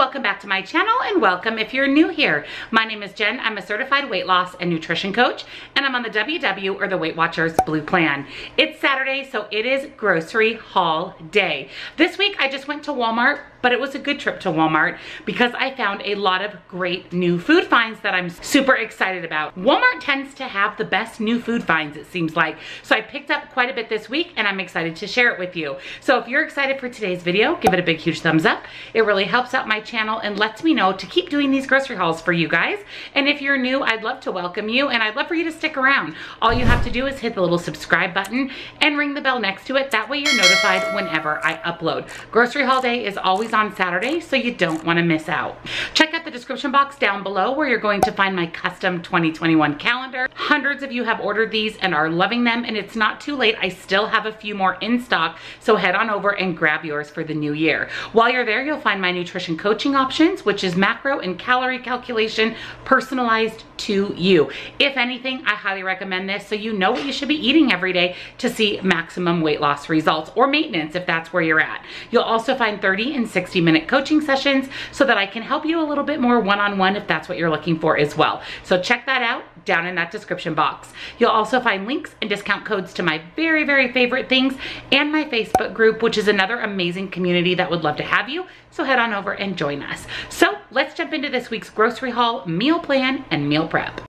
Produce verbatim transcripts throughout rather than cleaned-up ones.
welcome back to my channel, and welcome if you're new here. My name is Jen. I'm a certified weight loss and nutrition coach, and I'm on the W W or the Weight Watchers Blue Plan. It's Saturday, so it is grocery haul day. This week I just went to Walmart, but it was a good trip to Walmart because I found a lot of great new food finds that I'm super excited about. Walmart tends to have the best new food finds, it seems like. So I picked up quite a bit this week, and I'm excited to share it with you. So if you're excited for today's video, give it a big huge thumbs up. It really helps out my channel and lets me know to keep doing these grocery hauls for you guys. And if you're new, I'd love to welcome you, and I'd love for you to stick around. All you have to do is hit the little subscribe button and ring the bell next to it. That way you're notified whenever I upload. Grocery haul day is always on Saturday, so you don't want to miss out. Check out the description box down below where you're going to find my custom twenty twenty-one calendar. Hundreds of you have ordered these and are loving them, and it's not too late. I still have a few more in stock, so head on over and grab yours for the new year. While you're there, you'll find my nutrition coaching options, which is macro and calorie calculation personalized to you. If anything, I highly recommend this so you know what you should be eating every day to see maximum weight loss results, or maintenance if that's where you're at. You'll also find thirty and sixty minute coaching sessions so that I can help you a little bit more one-on-one if that's what you're looking for as well. So check that out down in that description box. You'll also find links and discount codes to my very, very favorite things and my Facebook group, which is another amazing community that would love to have you. So head on over and join us. So let's jump into this week's grocery haul, meal plan, and meal prep.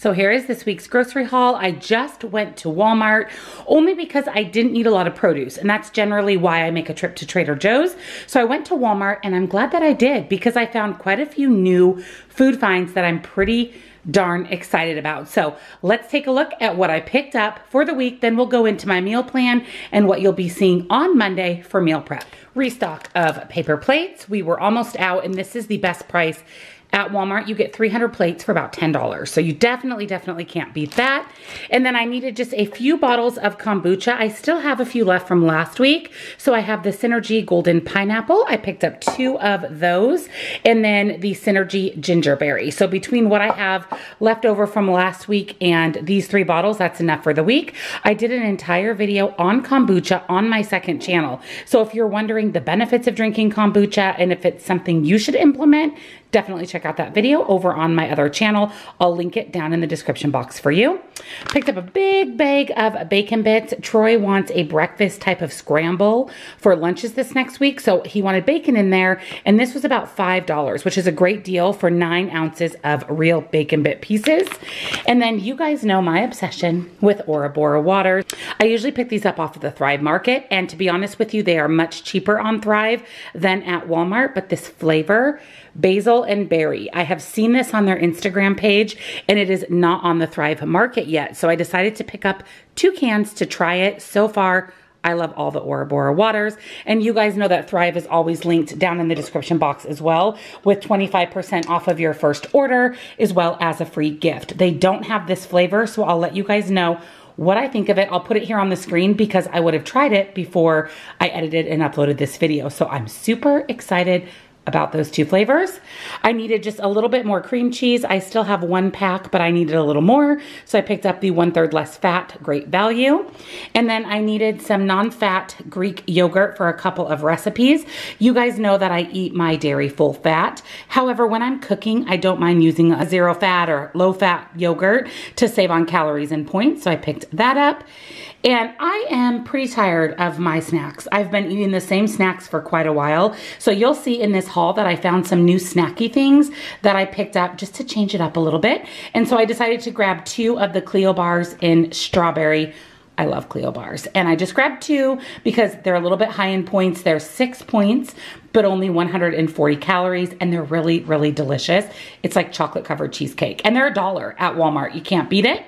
So here is this week's grocery haul. I just went to Walmart only because I didn't eat a lot of produce, and that's generally why I make a trip to Trader Joe's. So I went to Walmart, and I'm glad that I did because I found quite a few new food finds that I'm pretty darn excited about. So let's take a look at what I picked up for the week, then we'll go into my meal plan and what you'll be seeing on Monday for meal prep. Restock of paper plates. We were almost out, and this is the best price at Walmart. You get three hundred plates for about ten dollars. So you definitely, definitely can't beat that. And then I needed just a few bottles of kombucha. I still have a few left from last week. So I have the Synergy Golden Pineapple. I picked up two of those. And then the Synergy Gingerberry. So between what I have left over from last week and these three bottles, that's enough for the week. I did an entire video on kombucha on my second channel. So if you're wondering the benefits of drinking kombucha and if it's something you should implement, definitely check out that video over on my other channel. I'll link it down in the description box for you. Picked up a big bag of bacon bits. Troy wants a breakfast type of scramble for lunches this next week, so he wanted bacon in there, and this was about five dollars, which is a great deal for nine ounces of real bacon bit pieces. And then you guys know my obsession with Aura Bora water. I usually pick these up off of the Thrive Market, and to be honest with you, they are much cheaper on Thrive than at Walmart, but this flavor, basil and berry. I have seen this on their Instagram page, and it is not on the Thrive Market yet. So I decided to pick up two cans to try it. So far, I love all the Aura Bora waters. And you guys know that Thrive is always linked down in the description box as well, with twenty-five percent off of your first order, as well as a free gift. They don't have this flavor, so I'll let you guys know what I think of it. I'll put it here on the screen because I would have tried it before I edited and uploaded this video. So I'm super excited about those two flavors. I needed just a little bit more cream cheese. I still have one pack, but I needed a little more. So I picked up the one third less fat Great Value. And then I needed some non-fat Greek yogurt for a couple of recipes. You guys know that I eat my dairy full fat. However, when I'm cooking, I don't mind using a zero fat or low fat yogurt to save on calories and points. So I picked that up. And I am pretty tired of my snacks. I've been eating the same snacks for quite a while. So you'll see in this haul that I found some new snacky things that I picked up just to change it up a little bit. And so I decided to grab two of the Clio bars in strawberry. I love Clio bars. And I just grabbed two because they're a little bit high in points. They're six points, but only one hundred forty calories. And they're really, really delicious. It's like chocolate covered cheesecake. And they're a dollar at Walmart. You can't beat it.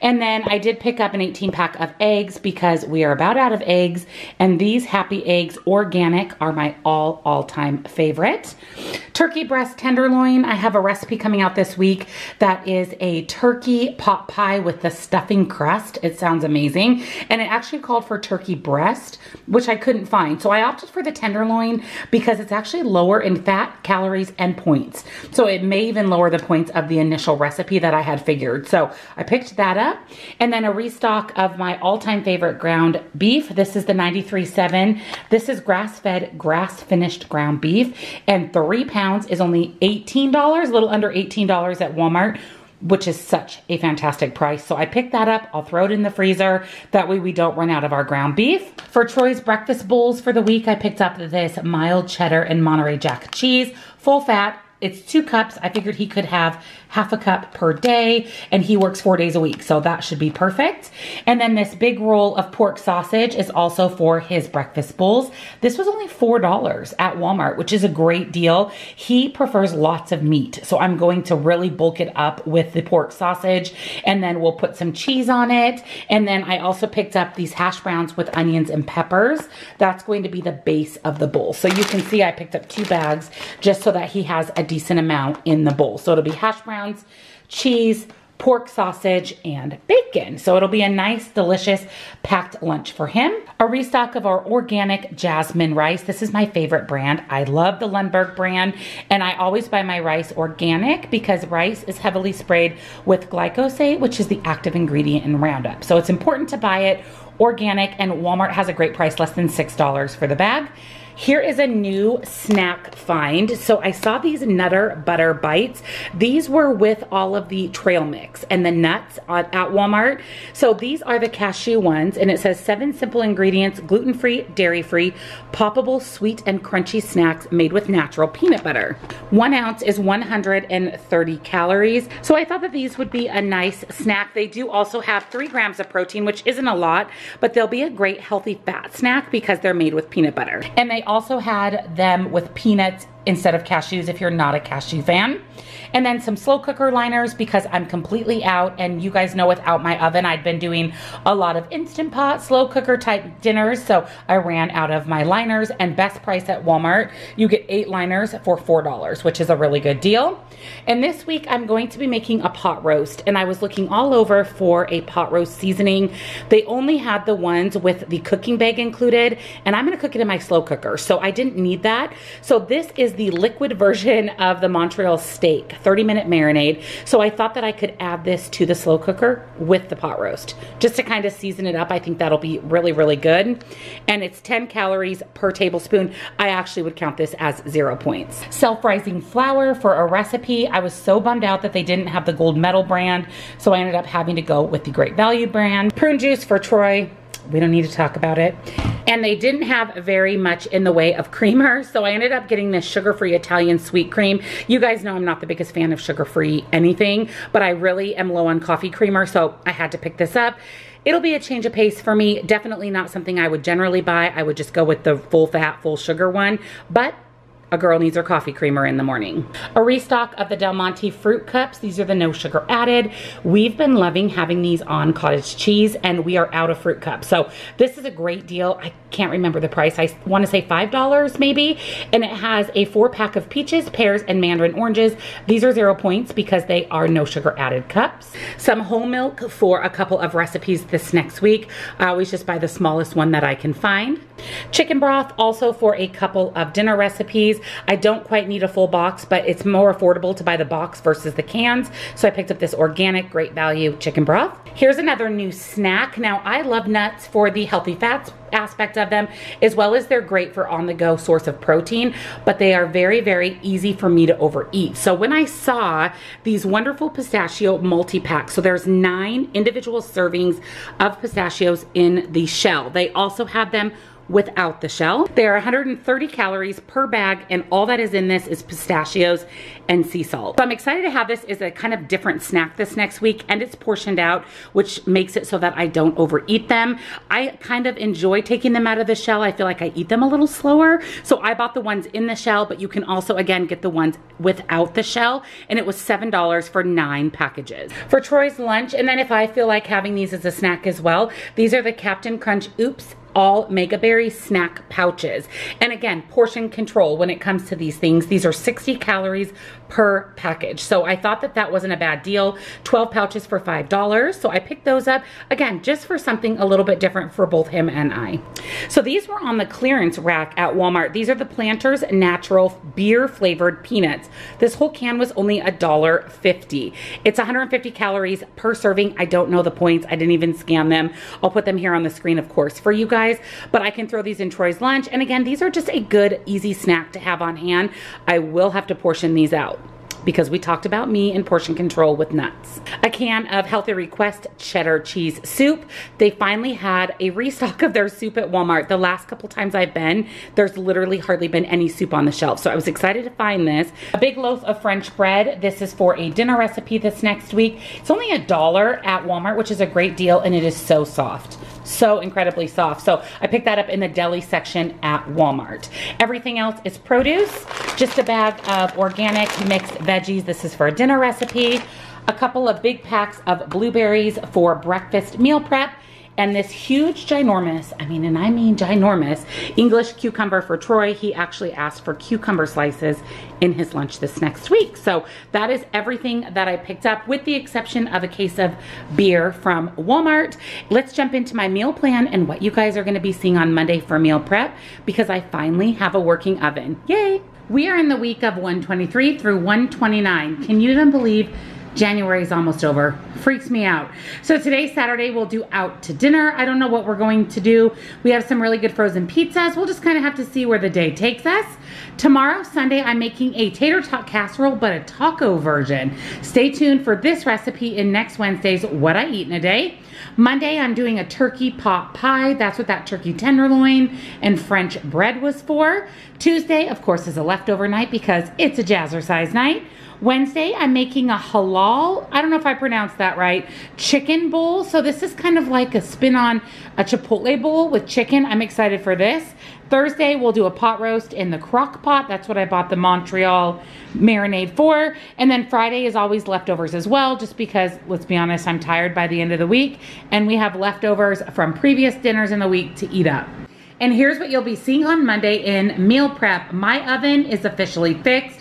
And then I did pick up an eighteen pack of eggs because we are about out of eggs. And these Happy Eggs organic are my all, all time favorite. Turkey breast tenderloin. I have a recipe coming out this week that is a turkey pot pie with the stuffing crust. It sounds amazing. And it actually called for turkey breast, which I couldn't find. So I opted for the tenderloin because because it's actually lower in fat, calories, and points. So it may even lower the points of the initial recipe that I had figured. So I picked that up. And then a restock of my all-time favorite ground beef. This is the ninety-three point seven. This is grass-fed, grass-finished ground beef. And three pounds is only eighteen dollars, a little under eighteen dollars at Walmart, which is such a fantastic price. So I picked that up, I'll throw it in the freezer. That way we don't run out of our ground beef. For Troy's breakfast bowls for the week, I picked up this mild cheddar and Monterey Jack cheese, full fat. It's two cups. I figured he could have half a cup per day, and he works four days a week, so that should be perfect. And then this big roll of pork sausage is also for his breakfast bowls. This was only four dollars at Walmart, which is a great deal. He prefers lots of meat, so I'm going to really bulk it up with the pork sausage, and then we'll put some cheese on it. And then I also picked up these hash browns with onions and peppers. That's going to be the base of the bowl. So you can see I picked up two bags just so that he has a decent amount in the bowl. So it'll be hash browns, cheese, pork sausage, and bacon. So it'll be a nice, delicious, packed lunch for him. A restock of our organic jasmine rice. This is my favorite brand. I love the Lundberg brand, and I always buy my rice organic because rice is heavily sprayed with glyphosate, which is the active ingredient in Roundup. So it's important to buy it organic, and Walmart has a great price, less than six dollars for the bag. Here is a new snack find. So I saw these Nutter Butter Bites. These were with all of the trail mix and the nuts at, at Walmart. So these are the cashew ones, and it says seven simple ingredients, gluten-free, dairy-free, poppable, sweet, and crunchy snacks made with natural peanut butter. One ounce is one hundred thirty calories. So I thought that these would be a nice snack. They do also have three grams of protein, which isn't a lot, but they'll be a great healthy fat snack because they're made with peanut butter. And they also had them with peanuts instead of cashews if you're not a cashew fan. And then some slow cooker liners because I'm completely out, and you guys know without my oven I'd been doing a lot of Instant Pot slow cooker type dinners, so I ran out of my liners. And best price at Walmart, you get eight liners for four dollars, which is a really good deal. And this week I'm going to be making a pot roast, and I was looking all over for a pot roast seasoning. They only had the ones with the cooking bag included, and I'm gonna cook it in my slow cooker, so I didn't need that. So this is the liquid version of the Montreal steak thirty minute marinade. So I thought that I could add this to the slow cooker with the pot roast just to kind of season it up. I think that'll be really, really good. And it's ten calories per tablespoon. I actually would count this as zero points. Self-rising flour for a recipe. I was so bummed out that they didn't have the Gold Medal brand, so I ended up having to go with the Great Value brand. Prune juice for Troy. We don't need to talk about it. And they didn't have very much in the way of creamer, so I ended up getting this sugar-free Italian sweet cream. You guys know I'm not the biggest fan of sugar-free anything, but I really am low on coffee creamer, so I had to pick this up. It'll be a change of pace for me. Definitely not something I would generally buy. I would just go with the full fat, full sugar one, but a girl needs her coffee creamer in the morning. A restock of the Del Monte fruit cups. These are the no sugar added. We've been loving having these on cottage cheese, and we are out of fruit cups. So this is a great deal. I can't remember the price. I wanna say five dollars maybe. And it has a four pack of peaches, pears, and mandarin oranges. These are zero points because they are no sugar added cups. Some whole milk for a couple of recipes this next week. I always just buy the smallest one that I can find. Chicken broth also for a couple of dinner recipes. I don't quite need a full box, but it's more affordable to buy the box versus the cans. So I picked up this organic Great Value chicken broth. Here's another new snack. Now I love nuts for the healthy fats aspect of them, as well as they're great for on-the-go source of protein, but they are very, very easy for me to overeat. So when I saw these wonderful pistachio multi-packs, so there's nine individual servings of pistachios in the shell. They also have them without the shell. They are one hundred thirty calories per bag, and all that is in this is pistachios and sea salt. So I'm excited to have this as a kind of different snack this next week, and it's portioned out, which makes it so that I don't overeat them. I kind of enjoy taking them out of the shell. I feel like I eat them a little slower. So I bought the ones in the shell, but you can also, again, get the ones without the shell, and it was seven dollars for nine packages. For Troy's lunch, and then if I feel like having these as a snack as well, these are the Captain Crunch Oops all Mega Berry snack pouches. And again, portion control when it comes to these things. These are sixty calories per package. So I thought that that wasn't a bad deal. twelve pouches for five dollars. So I picked those up, again, just for something a little bit different for both him and I. So these were on the clearance rack at Walmart. These are the Planters Natural Beer Flavored Peanuts. This whole can was only a dollar fifty. It's one hundred fifty calories per serving. I don't know the points. I didn't even scan them. I'll put them here on the screen, of course, for you guys, but I can throw these in Troy's lunch. And again, these are just a good, easy snack to have on hand. I will have to portion these out, because we talked about me and portion control with nuts. A can of Healthy Request cheddar cheese soup. They finally had a restock of their soup at Walmart. The last couple times I've been, there's literally hardly been any soup on the shelf. So I was excited to find this. A big loaf of French bread. This is for a dinner recipe this next week. It's only a dollar at Walmart, which is a great deal, and it is so soft. So incredibly soft. So I picked that up in the deli section at Walmart. Everything else is produce. Just a bag of organic mixed veggies. This is for a dinner recipe. A couple of big packs of blueberries for breakfast meal prep. And this huge ginormous, I mean, and I mean ginormous, English cucumber for Troy. He actually asked for cucumber slices in his lunch this next week. So that is everything that I picked up, with the exception of a case of beer from Walmart. Let's jump into my meal plan and what you guys are going to be seeing on Monday for meal prep, because I finally have a working oven. Yay! We are in the week of one twenty-three through one twenty-nine. Can you even believe January is almost over? Freaks me out. So today, Saturday, we'll do out to dinner. I don't know what we're going to do. We have some really good frozen pizzas. We'll just kind of have to see where the day takes us. Tomorrow, Sunday, I'm making a tater tot casserole, but a taco version. Stay tuned for this recipe in next Wednesday's What I Eat in a Day. Monday, I'm doing a turkey pot pie. That's what that turkey tenderloin and French bread was for. Tuesday, of course, is a leftover night because it's a Jazzercise night. Wednesday, I'm making a halal, I don't know if I pronounced that right, chicken bowl. So this is kind of like a spin on a Chipotle bowl with chicken. I'm excited for this. Thursday, we'll do a pot roast in the crock pot. That's what I bought the Montreal marinade for. And then Friday is always leftovers as well, just because, let's be honest, I'm tired by the end of the week. And we have leftovers from previous dinners in the week to eat up. And here's what you'll be seeing on Monday in meal prep. My oven is officially fixed.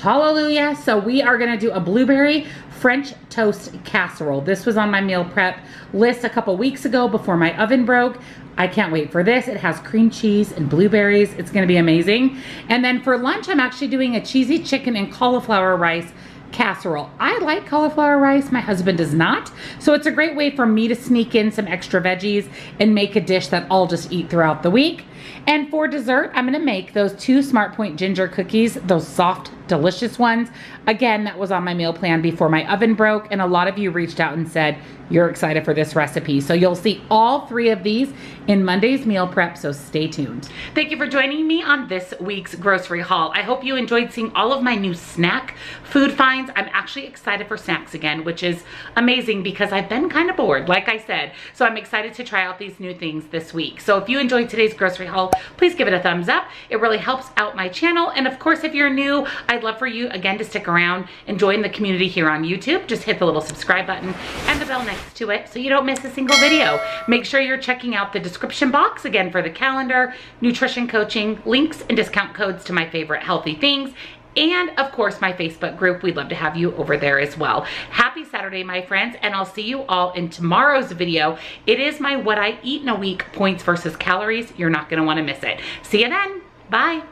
Hallelujah. So we are going to do a blueberry French toast casserole. This was on my meal prep list a couple weeks ago before my oven broke. I can't wait for this. It has cream cheese and blueberries. It's going to be amazing. And then for lunch, I'm actually doing a cheesy chicken and cauliflower rice casserole. I like cauliflower rice. My husband does not. So it's a great way for me to sneak in some extra veggies and make a dish that I'll just eat throughout the week. And for dessert, I'm going to make those two Smart Point ginger cookies, those soft, delicious ones. Again, that was on my meal plan before my oven broke. And a lot of you reached out and said, you're excited for this recipe. So you'll see all three of these in Monday's meal prep. So stay tuned. Thank you for joining me on this week's grocery haul. I hope you enjoyed seeing all of my new snack food finds. I'm actually excited for snacks again, which is amazing because I've been kind of bored, like I said. So I'm excited to try out these new things this week. So if you enjoyed today's grocery haul, please give it a thumbs up. It really helps out my channel. And of course, if you're new, I'd love for you again to stick around and join the community here on YouTube. Just hit the little subscribe button and the bell next to it so you don't miss a single video. Make sure you're checking out the description box again for the calendar, nutrition coaching, links and discount codes to my favorite healthy things. And of course, my Facebook group. We'd love to have you over there as well. Happy Saturday, my friends, and I'll see you all in tomorrow's video. It is my What I Eat in a Week, points versus calories. You're not going to want to miss it. See you then. Bye.